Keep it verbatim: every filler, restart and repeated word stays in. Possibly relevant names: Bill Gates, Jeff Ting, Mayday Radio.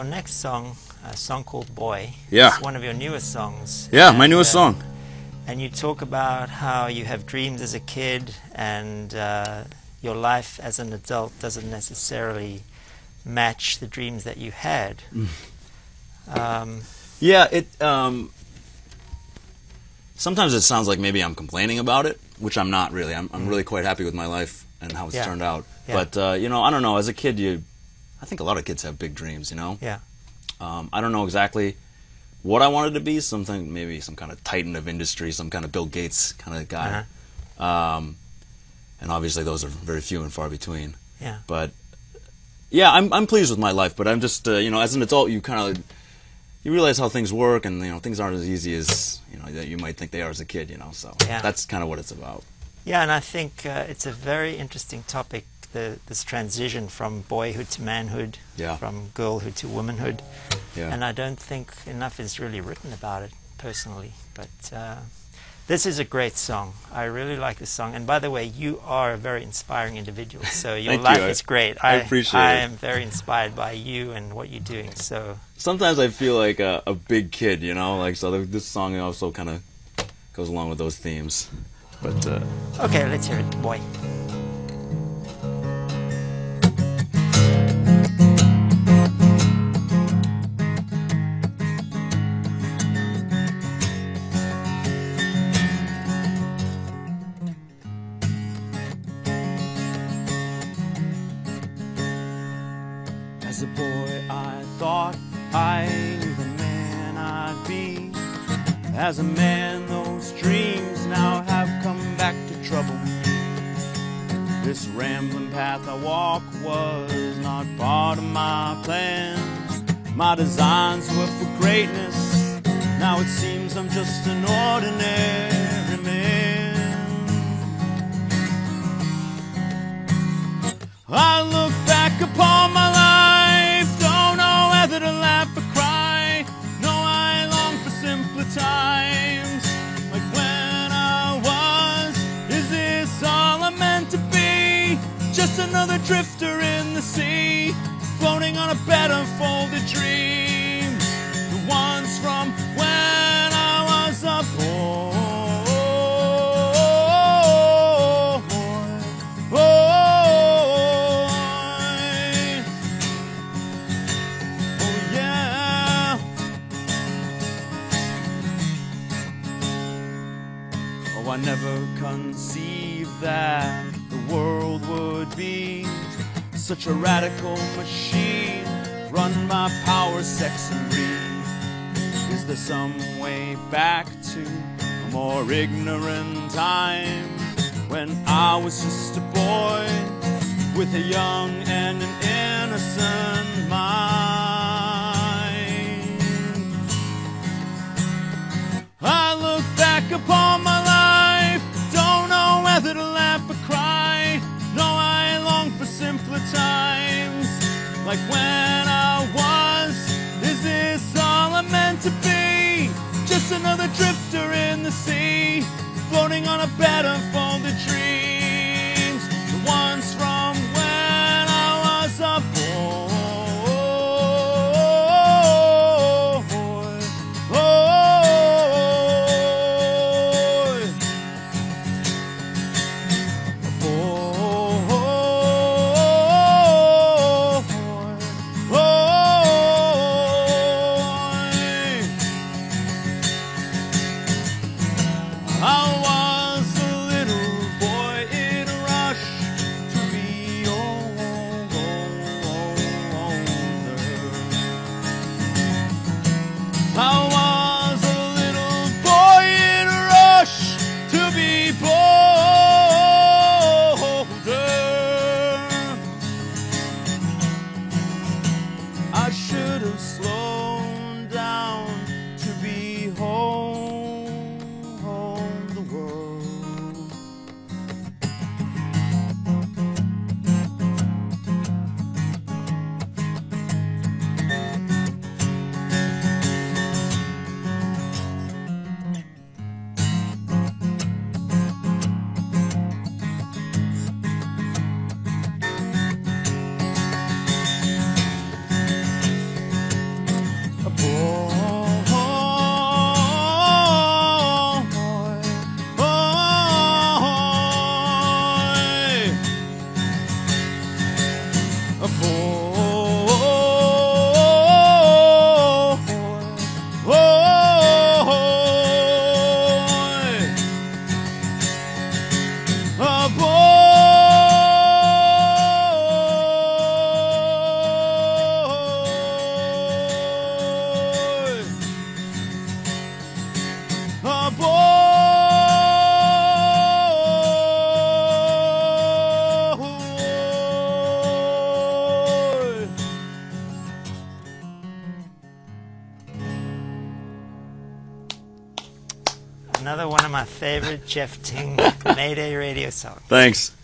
your next song, a song called Boy. Yeah. It's one of your newest songs. Yeah, and, my newest uh, song. And you talk about how you have dreams as a kid, and uh, your life as an adult doesn't necessarily match the dreams that you had. Mm. Um, yeah, it. Um, sometimes it sounds like maybe I'm complaining about it, which I'm not really. I'm, I'm really quite happy with my life and how it's yeah. turned out. Yeah. But uh, you know, I don't know. As a kid, you, I think a lot of kids have big dreams. You know. Yeah. Um, I don't know exactly what I wanted to be. Something maybe some kind of titan of industry, some kind of Bill Gates kind of guy. Uh-huh. Um, and obviously, those are very few and far between. Yeah. But yeah, I'm I'm pleased with my life. But I'm just uh, you know, as an adult, you kind of. You realize how things work, and you know things aren't as easy as you know that you might think they are as a kid. You know, so yeah. that's kind of what it's about. Yeah, and I think uh, it's a very interesting topic: the, this transition from boyhood to manhood, yeah. from girlhood to womanhood. Yeah. And I don't think enough is really written about it personally. But uh, this is a great song. I really like this song. And by the way, you are a very inspiring individual. So your life you. is great. I, I appreciate I, it. I am very inspired by you and what you're doing. So. Sometimes I feel like a, a big kid, you know, like so. This song also kind of goes along with those themes, but uh, okay, let's hear it, Boy. As a boy, I thought. I knew the man I'd be. As a man, those dreams now have come back to trouble me. This rambling path I walk was not part of my plans. My designs were for greatness. Now it seems I'm just an ordinary man. I look back upon my life, times like when I was. Is this all I'm meant to be? Just another drifter in the sea, floating on a bed of folded dreams, the ones from when I was a boy. Oh, oh yeah. I never conceived that the world would be such a radical machine, run by power, sex, and greed. Is there some way back to a more ignorant time when I was just a boy with a young and an innocent mind? I look back upon my life, whether to laugh or cry. No, I long for simpler times, like when I was. Is this all I'm meant to be? Just another drifter in the sea, floating on a bed of folded dreams, the ones from when I was a boy. Slow down to behold the world. of my favorite Jeff Ting Mayday Radio songs. Thanks.